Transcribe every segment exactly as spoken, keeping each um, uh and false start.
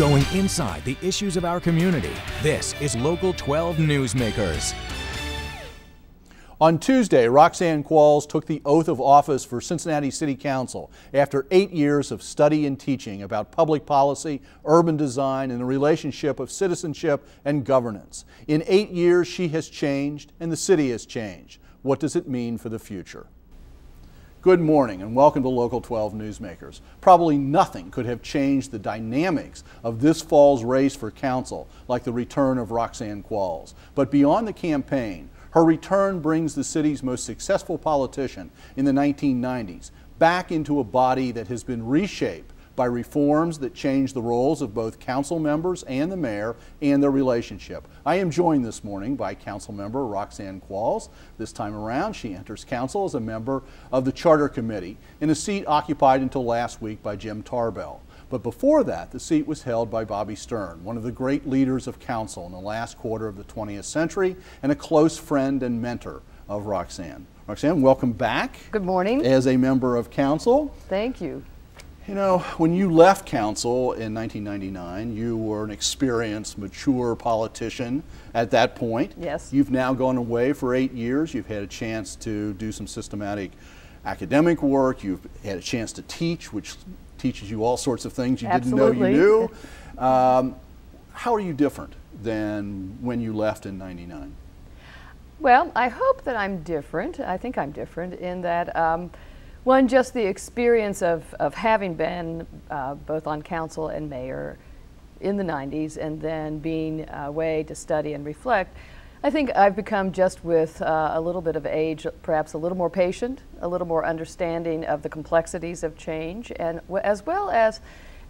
going inside the issues of our community. This is Local twelve Newsmakers. On Tuesday, Roxanne Qualls took the oath of office for Cincinnati City Council after eight years of study and teaching about public policy, urban design, and the relationship of citizenship and governance. In eight years, she has changed and the city has changed. What does it mean for the future? Good morning and welcome to Local twelve Newsmakers. Probably nothing could have changed the dynamics of this fall's race for council like the return of Roxanne Qualls. But beyond the campaign, her return brings the city's most successful politician in the nineteen nineties back into a body that has been reshaped by reforms that change the roles of both council members and the mayor and their relationship. I am joined this morning by council member Roxanne Qualls. This time around, she enters council as a member of the Charter Committee in a seat occupied until last week by Jim Tarbell. But before that, the seat was held by Bobby Stern, one of the great leaders of council in the last quarter of the twentieth century and a close friend and mentor of Roxanne. Roxanne, welcome back. Good morning. As a member of council. Thank you. You know, when you left council in nineteen ninety-nine, you were an experienced, mature politician at that point. Yes. You've now gone away for eight years. You've had a chance to do some systematic academic work. You've had a chance to teach, which teaches you all sorts of things you Absolutely. didn't know you knew. Um, how are you different than when you left in ninety-nine? Well, I hope that I'm different. I think I'm different in that, um, one, just the experience of, of having been uh, both on council and mayor in the nineties and then being away to study and reflect. I think I've become, just with uh, a little bit of age, perhaps a little more patient, a little more understanding of the complexities of change, and w as well as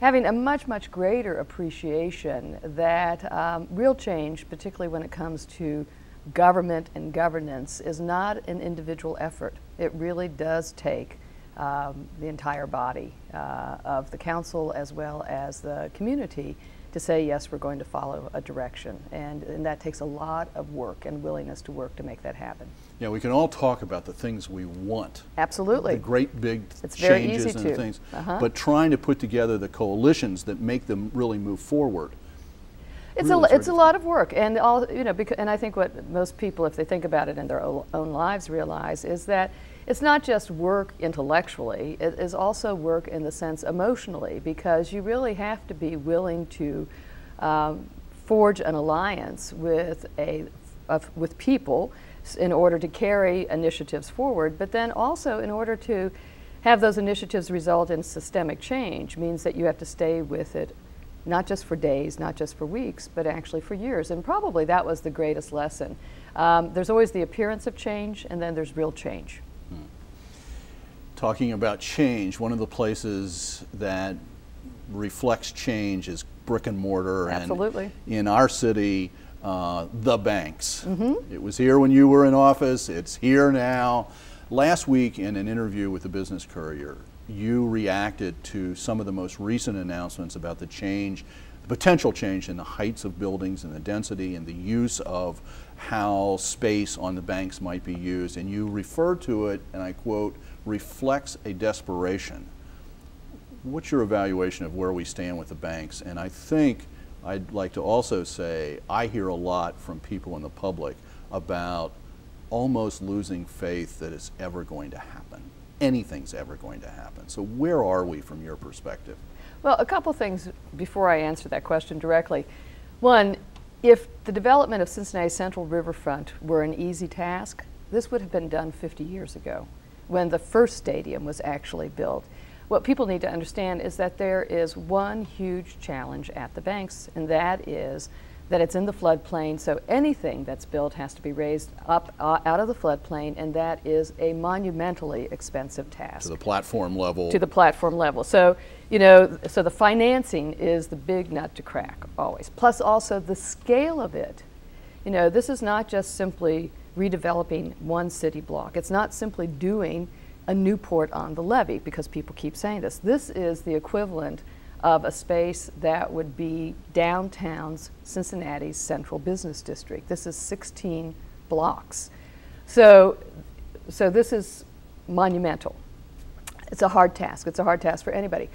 having a much, much greater appreciation that um, real change, particularly when it comes to government and governance, is not an individual effort. It really does take um, the entire body uh, of the council as well as the community to say, yes, we're going to follow a direction. And, and that takes a lot of work and willingness to work to make that happen. Yeah, we can all talk about the things we want. Absolutely. The great big it's changes very easy and to. things. Uh-huh. But trying to put together the coalitions that make them really move forward. It's, really a, it's a lot of work. And, all, you know, because, and I think what most people, if they think about it in their own lives, realize is that it's not just work intellectually, it is also work in the sense emotionally, because you really have to be willing to um, forge an alliance with, a, of, with people in order to carry initiatives forward, but then also in order to have those initiatives result in systemic change means that you have to stay with it, not just for days, not just for weeks, but actually for years. And probably that was the greatest lesson. Um, there's always the appearance of change, and then there's real change. Talking about change, one of the places that reflects change is brick and mortar. Absolutely. And in our city, uh, the banks. Mm-hmm. It was here when you were in office, it's here now. Last week in an interview with the Business Courier, you reacted to some of the most recent announcements about the change, the potential change in the heights of buildings and the density and the use of how space on the banks might be used. And you referred to it, and I quote, reflects a desperation. What's your evaluation of where we stand with the banks? And I think I'd like to also say I hear a lot from people in the public about almost losing faith that it's ever going to happen. Anything's ever going to happen. So where are we from your perspective? Well, a couple things before I answer that question directly. One, if the development of Cincinnati's Central Riverfront were an easy task, this would have been done fifty years ago, when the first stadium was actually built. What people need to understand is that there is one huge challenge at the banks, and that is that it's in the floodplain, so anything that's built has to be raised up uh, out of the floodplain, and that is a monumentally expensive task. To the platform level. To the platform level. So, you know, so the financing is the big nut to crack, always. Plus also the scale of it. You know, this is not just simply redeveloping one city block. It's not simply doing a new port on the levee, because people keep saying this. This is the equivalent of a space that would be downtown's Cincinnati's central business district. This is sixteen blocks. So, so this is monumental. It's a hard task. It's a hard task for anybody.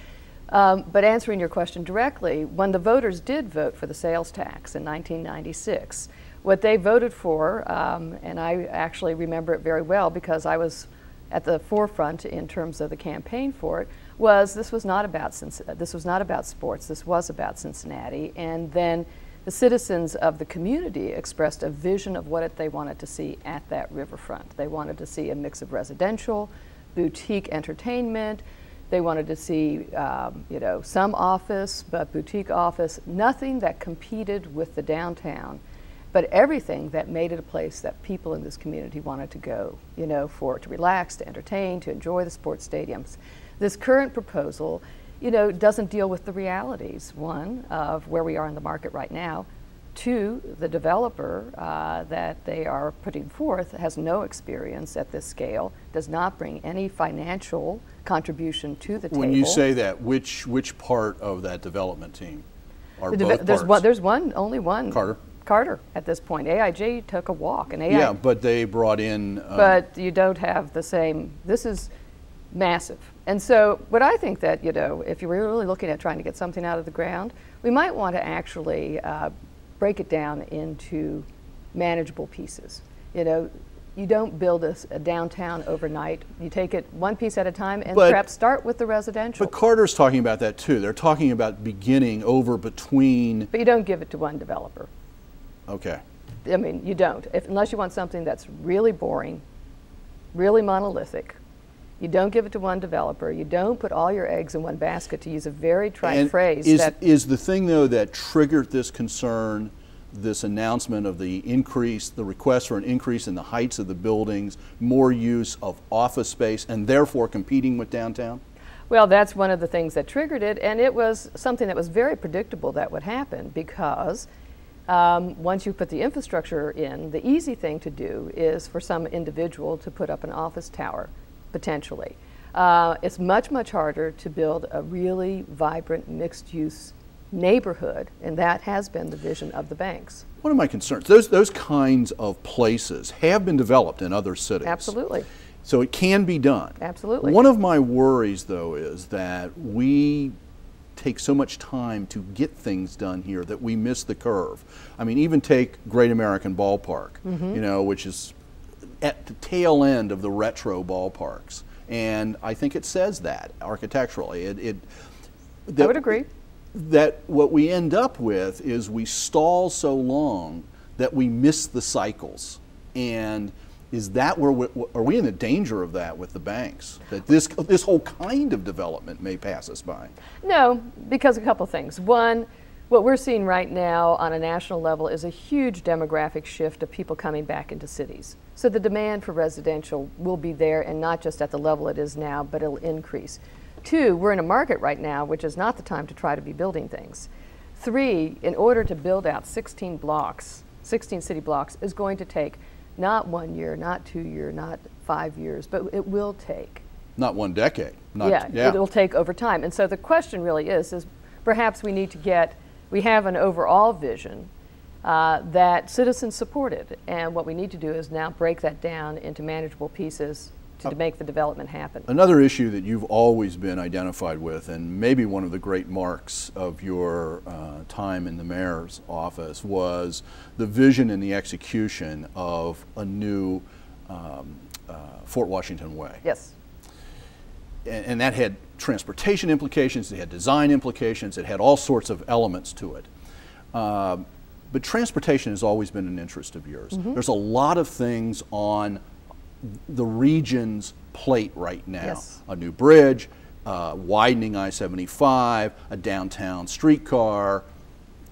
Um, but answering your question directly, when the voters did vote for the sales tax in nineteen ninety-six, what they voted for, um, and I actually remember it very well because I was at the forefront in terms of the campaign for it, was this was not about this was not about sports. This was about Cincinnati. And then the citizens of the community expressed a vision of what it, they wanted to see at that riverfront. They wanted to see a mix of residential, boutique entertainment. They wanted to see, um, you know, some office, but boutique office, nothing that competed with the downtown, but everything that made it a place that people in this community wanted to go, you know, for to relax, to entertain, to enjoy the sports stadiums. This current proposal, you know, doesn't deal with the realities, one, of where we are in the market right now. Two, the developer uh, that they are putting forth has no experience at this scale, does not bring any financial contribution to the table. When you say that, which which part of that development team are the both there's parts? One, there's one, only one. Carter. Carter at this point. A I G took a walk. And A I G, yeah, but they brought in... Uh, but you don't have the same... This is massive. And so what I think that, you know, if you were really looking at trying to get something out of the ground, we might want to actually... Uh, break it down into manageable pieces. You know, you don't build a, a downtown overnight. You take it one piece at a time and but, perhaps start with the residential. But Carter's talking about that too. They're talking about beginning over between. But you don't give it to one developer. Okay. I mean, you don't. If, unless you want something that's really boring, really monolithic. You don't give it to one developer. You don't put all your eggs in one basket, to use a very trite and phrase. Is, that is the thing, though, that triggered this concern, this announcement of the increase, the request for an increase in the heights of the buildings, more use of office space, and therefore competing with downtown? Well, that's one of the things that triggered it, and it was something that was very predictable that would happen because Um, once you put the infrastructure in, the easy thing to do is for some individual to put up an office tower. Potentially. Uh, it's much, much harder to build a really vibrant mixed-use neighborhood, and that has been the vision of the banks. One of my concerns, those, those kinds of places have been developed in other cities. Absolutely. So it can be done. Absolutely. One of my worries, though, is that we take so much time to get things done here that we miss the curve. I mean, even take Great American Ballpark, mm-hmm. you know, which is at the tail end of the retro ballparks, and I think it says that architecturally. It, it that, I would agree. That what we end up with is we stall so long that we miss the cycles, and is that where we, are we in the danger of that with the banks? That this this whole kind of development may pass us by? No, because a couple things. One. What we're seeing right now on a national level is a huge demographic shift of people coming back into cities. So the demand for residential will be there, and not just at the level it is now, but it'll increase. Two, we're in a market right now, which is not the time to try to be building things. Three, in order to build out sixteen blocks, sixteen city blocks, is going to take not one year, not two years, not five years, but it will take. Not one decade. Not, yeah, yeah, it'll take over time. And so the question really is, is perhaps we need to get We have an overall vision uh, that citizens supported, and what we need to do is now break that down into manageable pieces to, uh, to make the development happen. Another issue that you've always been identified with, and maybe one of the great marks of your uh, time in the mayor's office, was the vision and the execution of a new um, uh, Fort Washington Way. Yes. And, and that had transportation implications, it had design implications, it had all sorts of elements to it. Uh, but transportation has always been an interest of yours. Mm-hmm. There's a lot of things on the region's plate right now. Yes. A new bridge, uh, widening I seventy-five, a downtown streetcar,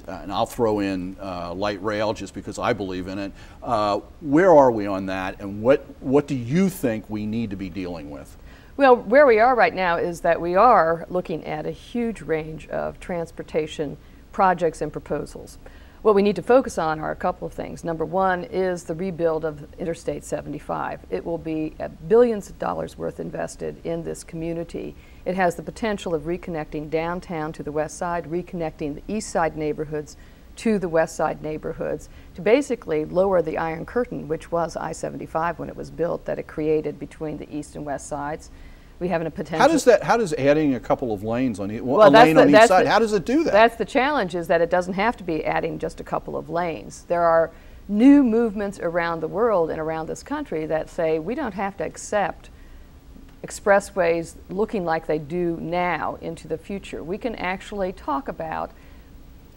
uh, and I'll throw in uh, light rail just because I believe in it. Uh, where are we on that, and what, what do you think we need to be dealing with? Well, where we are right now is that we are looking at a huge range of transportation projects and proposals. What we need to focus on are a couple of things. Number one is the rebuild of Interstate seventy-five. It will be billions of dollars worth invested in this community. It has the potential of reconnecting downtown to the west side, reconnecting the east side neighborhoods to the west side neighborhoods, to basically lower the iron curtain, which was I seventy-five when it was built, that it created between the east and west sides. we have a potential. How does that? How does adding a couple of lanes on, e well, a lane the, on each side? The, how does it do that? That's the challenge, is that it doesn't have to be adding just a couple of lanes. There are new movements around the world and around this country that say we don't have to accept expressways looking like they do now into the future. We can actually talk about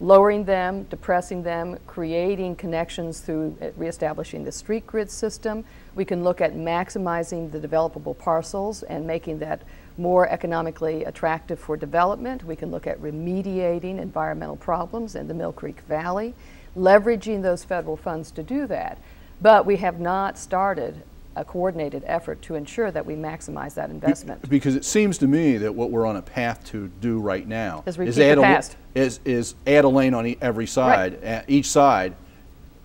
lowering them, depressing them, creating connections through reestablishing the street grid system. We can look at maximizing the developable parcels and making that more economically attractive for development. We can look at remediating environmental problems in the Mill Creek Valley, leveraging those federal funds to do that. But we have not started a coordinated effort to ensure that we maximize that investment. Because it seems to me that what we're on a path to do right now is, is, add, a, is, is add a lane on e every side, right. each side,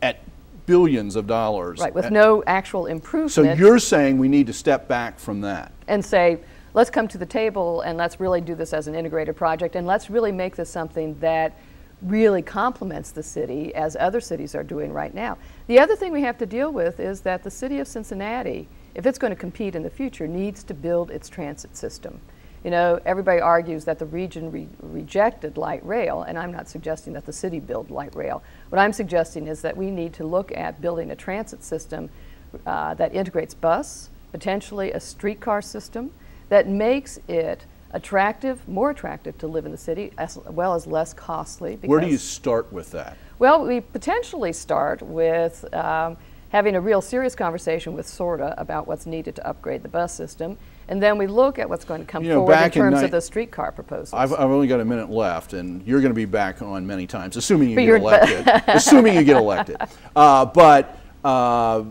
at billions of dollars. Right, with at, no actual improvement. So you're saying we need to step back from that. And say, let's come to the table and let's really do this as an integrated project, and let's really make this something that really complements the city, as other cities are doing right now. The other thing we have to deal with is that the city of Cincinnati, if it's going to compete in the future, needs to build its transit system. You know, everybody argues that the region re rejected light rail, and I'm not suggesting that the city build light rail. What I'm suggesting is that we need to look at building a transit system uh, that integrates bus, potentially a streetcar system, that makes it attractive, more attractive to live in the city, as well as less costly. Where do you start with that? Well, we potentially start with um, having a real serious conversation with SORDA about what's needed to upgrade the bus system, and then we look at what's going to come you know, forward in terms in of the streetcar proposals. I've, I've only got a minute left, and you're going to be back on many times, assuming you but get elected. assuming you get elected. Uh, but uh,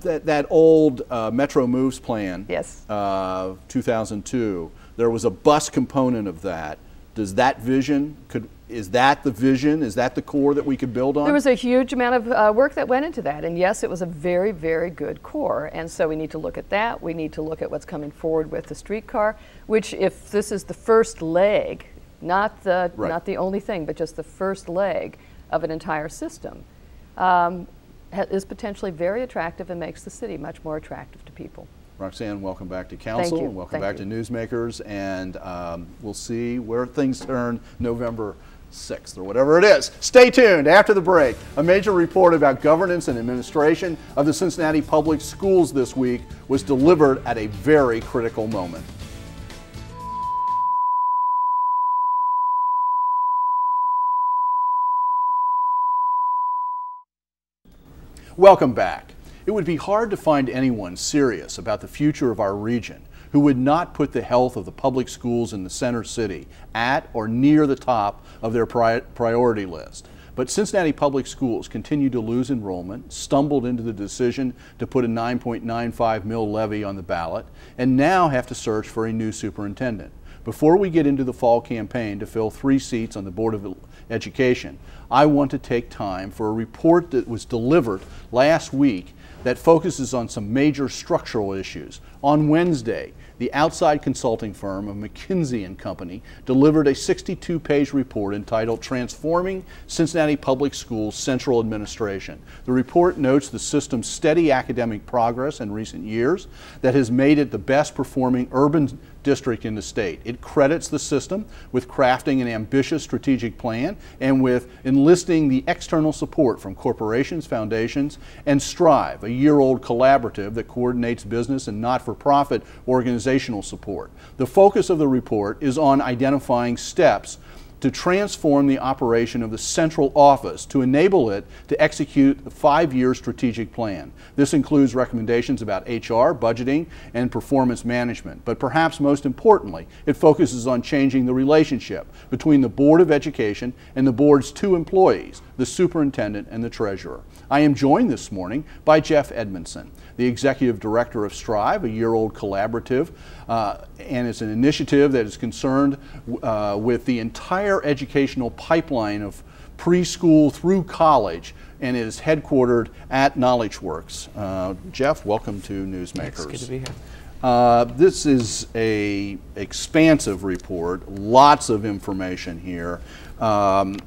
that, that old uh, Metro Moves Plan, yes. uh, two thousand two, there was a bus component of that. Does that vision, could, is that the vision? Is that the core that we could build on? There was a huge amount of uh, work that went into that. And yes, it was a very, very good core. And so we need to look at that. We need to look at what's coming forward with the streetcar, which if this is the first leg, not the, right. not the only thing, but just the first leg of an entire system, um, is potentially very attractive and makes the city much more attractive to people. Roxanne, welcome back to Council, and welcome back to Newsmakers, and um, we'll see where things turn November sixth or whatever it is. Stay tuned. After the break, a major report about governance and administration of the Cincinnati Public Schools this week was delivered at a very critical moment. Welcome back. It would be hard to find anyone serious about the future of our region who would not put the health of the public schools in the center city at or near the top of their pri priority list. But Cincinnati Public Schools continued to lose enrollment, stumbled into the decision to put a nine point nine five mil levy on the ballot, and now have to search for a new superintendent. Before we get into the fall campaign to fill three seats on the Board of Education, I want to take time for a report that was delivered last week that focuses on some major structural issues. On Wednesday, the outside consulting firm of McKinsey and Company delivered a sixty-two page report entitled Transforming Cincinnati Public Schools Central Administration. The report notes the system's steady academic progress in recent years that has made it the best performing urban district in the state. It credits the system with crafting an ambitious strategic plan and with enlisting the external support from corporations, foundations, and Strive, a year-old collaborative that coordinates business and not-for-profit organizational support. The focus of the report is on identifying steps to transform the operation of the central office to enable it to execute the five-year strategic plan. This includes recommendations about H R, budgeting, and performance management. But perhaps most importantly, it focuses on changing the relationship between the Board of Education and the board's two employees, the superintendent and the treasurer. I am joined this morning by Jeff Edmondson, the executive director of Strive, a year-old collaborative, uh, and it's an initiative that is concerned uh, with the entire educational pipeline of preschool through college, and it is headquartered at KnowledgeWorks. Uh, Jeff, welcome to Newsmakers. It's good to be here. Uh, this is a expansive report, lots of information here. Um,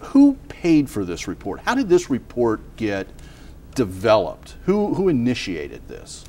Who paid for this report? How did this report get developed? Who, who initiated this?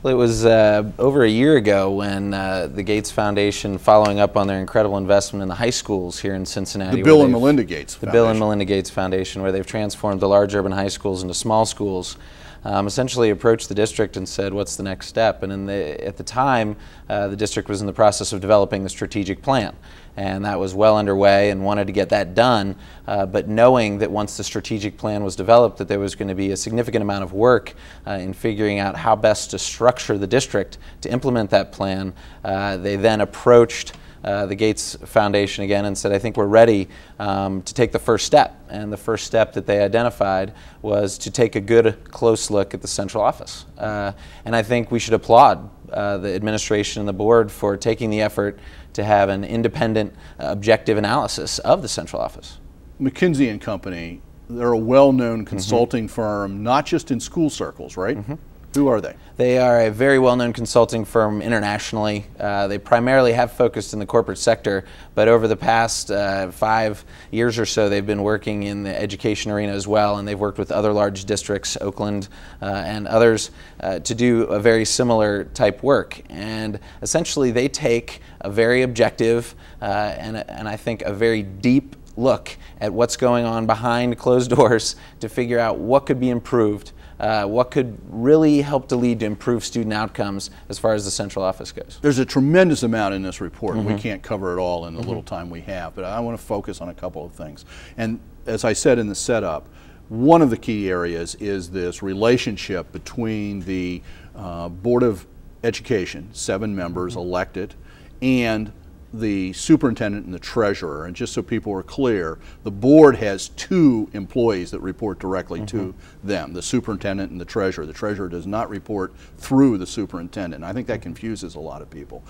Well, it was uh, over a year ago when uh, the Gates Foundation, following up on their incredible investment in the high schools here in Cincinnati. The Bill and Melinda Gates Foundation. The Bill and Melinda Gates Foundation, where they've transformed the large urban high schools into small schools. Um, essentially approached the district and said, what's the next step? And in the, at the time, uh, the district was in the process of developing the strategic plan. And that was well underway and wanted to get that done, uh, but knowing that once the strategic plan was developed that there was going to be a significant amount of work uh, in figuring out how best to structure the district to implement that plan, uh, they then approached Uh, the Gates Foundation again and said, I think we're ready um, to take the first step. And the first step that they identified was to take a good close look at the central office. Uh, and I think we should applaud uh, the administration and the board for taking the effort to have an independent, uh, objective analysis of the central office. McKinsey and Company, they're a well-known consulting mm-hmm. firm, not just in school circles, right? Mm-hmm. Who are they? They are a very well-known consulting firm internationally. Uh, they primarily have focused in the corporate sector, but over the past uh, five years or so they've been working in the education arena as well, and they've worked with other large districts, Oakland uh, and others, uh, to do a very similar type work. And essentially they take a very objective uh, and, and I think a very deep look at what's going on behind closed doors to figure out what could be improved, Uh, what could really help to lead to improve student outcomes as far as the central office goes. There's a tremendous amount in this report. Mm-hmm. We can't cover it all in the mm-hmm. little time we have, but I want to focus on a couple of things. And as I said in the setup, one of the key areas is this relationship between the uh, Board of Education, seven members mm-hmm. elected, and the superintendent and the treasurer. And just so people are clear, the board has two employees that report directly mm-hmm. to them, the superintendent and the treasurer. The treasurer does not report through the superintendent. I think that confuses a lot of people.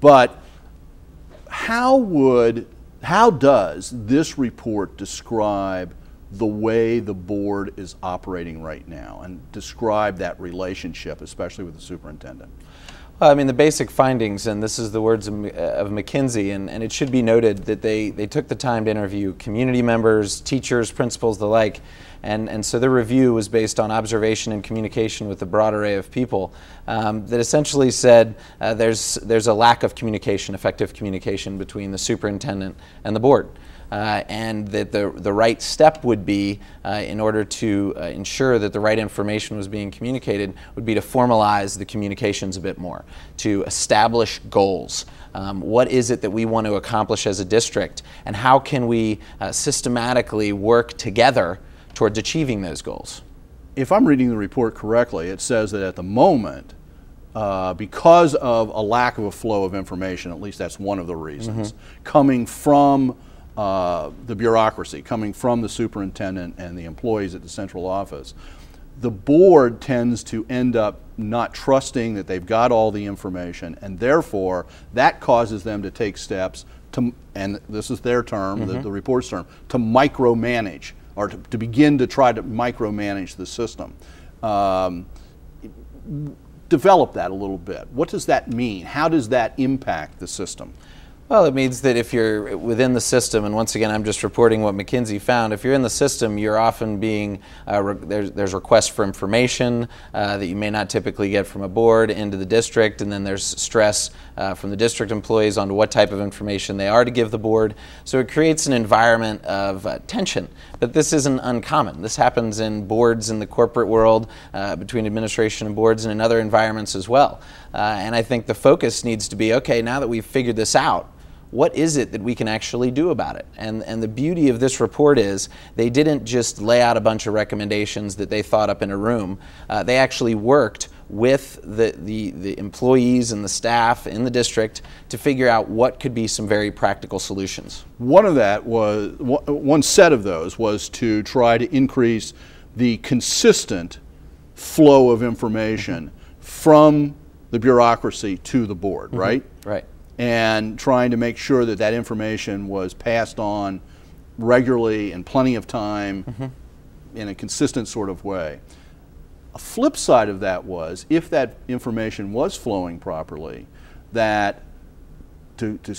But how would, how does this report describe the way the board is operating right now and describe that relationship, especially with the superintendent? I mean, the basic findings, and this is the words of, of McKinsey, and, and it should be noted that they, they took the time to interview community members, teachers, principals, the like, and, and so their review was based on observation and communication with a broad array of people um, that essentially said uh, there's, there's a lack of communication, effective communication between the superintendent and the board. Uh, and that the, the right step would be, uh, in order to uh, ensure that the right information was being communicated, would be to formalize the communications a bit more, to establish goals. Um, what is it that we want to accomplish as a district, and how can we uh, systematically work together towards achieving those goals? If I'm reading the report correctly, it says that at the moment, Uh, because of a lack of a flow of information, at least that's one of the reasons, mm-hmm. coming from Uh, the bureaucracy, coming from the superintendent and the employees at the central office, the board tends to end up not trusting that they've got all the information, and therefore that causes them to take steps to, and this is their term, mm-hmm. the, the report's term, to micromanage, or to, to begin to try to micromanage the system. Um, develop that a little bit. What does that mean? How does that impact the system? Well, it means that if you're within the system, and once again I'm just reporting what McKinsey found, if you're in the system you're often being, uh, re there's, there's requests for information uh, that you may not typically get from a board into the district, and then there's stress uh, from the district employees on what type of information they are to give the board. So it creates an environment of uh, tension, but this isn't uncommon. This happens in boards in the corporate world, uh, between administration and boards, and in other environments as well. Uh, and I think the focus needs to be, okay, now that we've figured this out, what is it that we can actually do about it? And, and the beauty of this report is they didn't just lay out a bunch of recommendations that they thought up in a room. Uh, they actually worked with the, the, the employees and the staff in the district to figure out what could be some very practical solutions. One of that was, one set of those was to try to increase the consistent flow of information from the bureaucracy to the board, mm-hmm. right? Right. And trying to make sure that that information was passed on regularly and plenty of time mm-hmm. in a consistent sort of way. A flip side of that was, if that information was flowing properly, that to, to,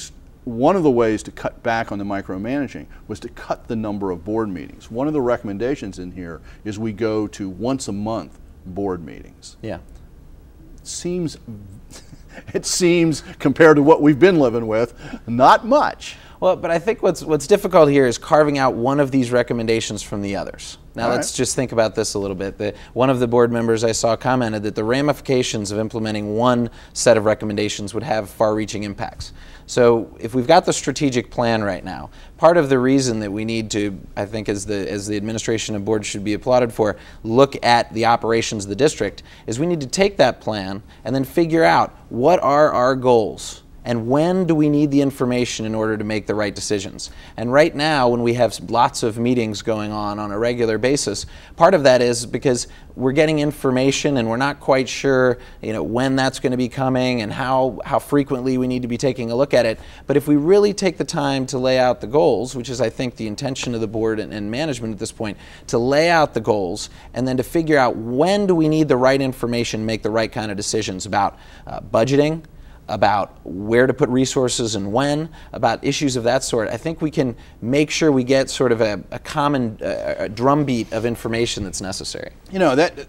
one of the ways to cut back on the micromanaging was to cut the number of board meetings. One of the recommendations in here is we go to once a month board meetings. Yeah. seems, it seems compared to what we've been living with, not much. Well, but I think what's, what's difficult here is carving out one of these recommendations from the others. Now, all let's right. just think about this a little bit. The, one of the board members I saw commented that the ramifications of implementing one set of recommendations would have far-reaching impacts. So if we've got the strategic plan right now, part of the reason that we need to, I think, as the, as the administration and board should be applauded for, look at the operations of the district, is we need to take that plan and then figure out what are our goals. And when do we need the information in order to make the right decisions? And right now, when we have lots of meetings going on on a regular basis, part of that is because we're getting information and we're not quite sure, you know, when that's going to be coming and how, how frequently we need to be taking a look at it. But if we really take the time to lay out the goals, which is, I think, the intention of the board and, and management at this point, to lay out the goals and then to figure out when do we need the right information, make the right kind of decisions about uh, budgeting, about where to put resources and when, about issues of that sort, I think we can make sure we get sort of a, a common uh, a drumbeat of information that's necessary. You know, that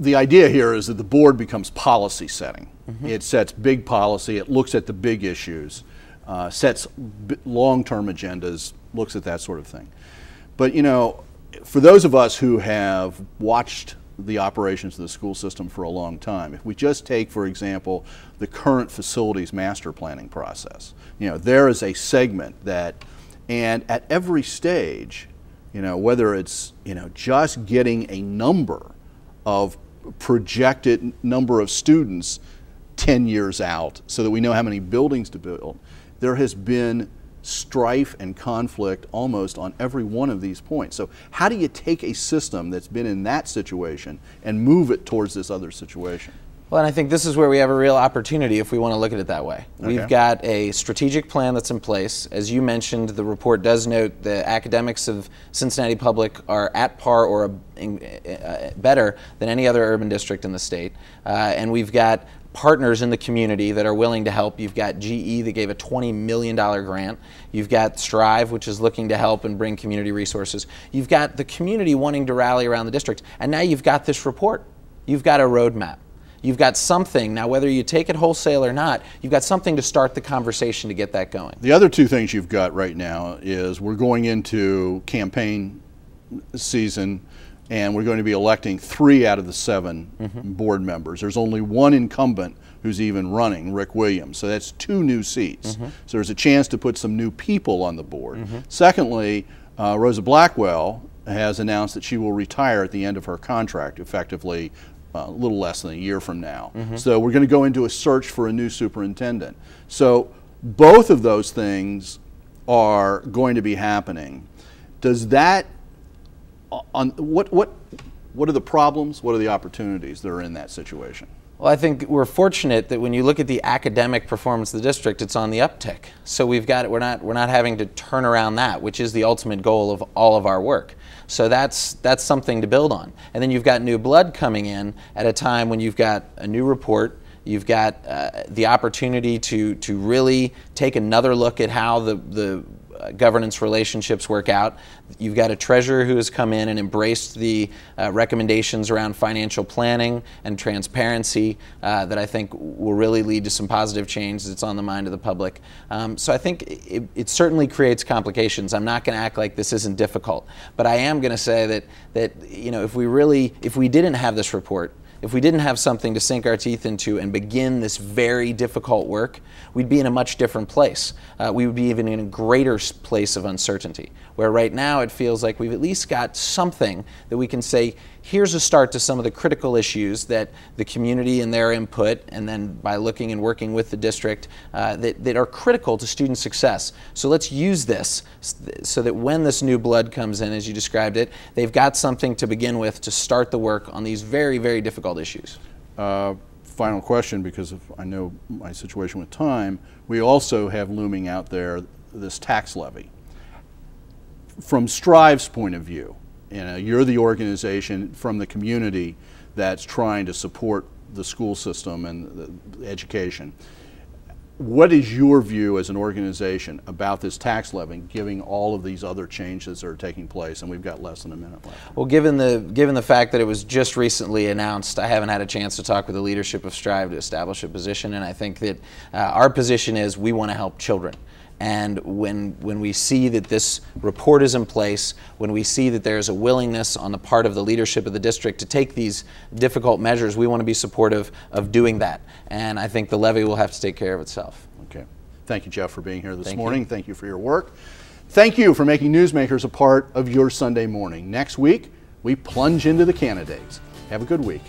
the idea here is that the board becomes policy setting. Mm-hmm. It sets big policy, it looks at the big issues, uh, sets b long-term agendas, looks at that sort of thing. But, you know, for those of us who have watched the operations of the school system for a long time. If we just take, for example, the current facilities master planning process, you know, there is a segment that, and at every stage, you know, whether it's, you know, just getting a number of projected number of students ten years out so that we know how many buildings to build, there has been strife and conflict almost on every one of these points. So how do you take a system that's been in that situation and move it towards this other situation? Well, and I think this is where we have a real opportunity if we want to look at it that way. Okay. We've got a strategic plan that's in place. As you mentioned, the report does note the academics of Cincinnati Public are at par or a, uh, better than any other urban district in the state. Uh, and we've got partners in the community that are willing to help. You've got G E that gave a twenty million dollar grant. You've got Strive, which is looking to help and bring community resources. You've got the community wanting to rally around the district. And now you've got this report. You've got a roadmap. You've got something, now whether you take it wholesale or not, you've got something to start the conversation to get that going. The other two things you've got right now is we're going into campaign season and we're going to be electing three out of the seven mm-hmm. board members. There's only one incumbent who's even running, Rick Williams, so that's two new seats. Mm-hmm. So there's a chance to put some new people on the board. Mm-hmm. Secondly, uh, Rosa Blackwell has announced that she will retire at the end of her contract, effectively Uh, a little less than a year from now. Mm-hmm. So we're going to go into a search for a new superintendent. So both of those things are going to be happening. Does that, on what, what, what are the problems, what are the opportunities that are in that situation? Well, I think we're fortunate that when you look at the academic performance of the district, it's on the uptick. So we've got it, we're not, we're not having to turn around that, which is the ultimate goal of all of our work. So that's, that's something to build on. And then you've got new blood coming in at a time when you've got a new report, you've got uh, the opportunity to, to really take another look at how the, the uh, governance relationships work out. You've got a treasurer who has come in and embraced the uh, recommendations around financial planning and transparency uh, that I think will really lead to some positive change that's on the mind of the public. Um, so I think it, it certainly creates complications. I'm not going to act like this isn't difficult, but I am going to say that, that you know, if we really, if we didn't have this report, if we didn't have something to sink our teeth into and begin this very difficult work, we'd be in a much different place. Uh, we would be even in a greater place of uncertainty, where right now it feels like we've at least got something that we can say, here's a start to some of the critical issues that the community and their input, and then by looking and working with the district, uh, that, that are critical to student success. So let's use this so that when this new blood comes in, as you described it, they've got something to begin with to start the work on these very, very difficult issues. Uh, final question, because of, I know my situation with time, we also have looming out there this tax levy. From Strive's point of view, you know, you're the organization from the community that's trying to support the school system and the education. what is your view as an organization about this tax levying, given all of these other changes that are taking place? And we've got less than a minute left. Well, given the, given the fact that it was just recently announced, I haven't had a chance to talk with the leadership of Strive to establish a position, and I think that uh, our position is we want to help children. And when, when we see that this report is in place, when we see that there's a willingness on the part of the leadership of the district to take these difficult measures, we want to be supportive of doing that. And I think the levy will have to take care of itself. Okay. Thank you, Jeff, for being here this Thank morning. You. Thank you for your work. Thank you for making Newsmakers a part of your Sunday morning. Next week, we plunge into the candidates. Have a good week.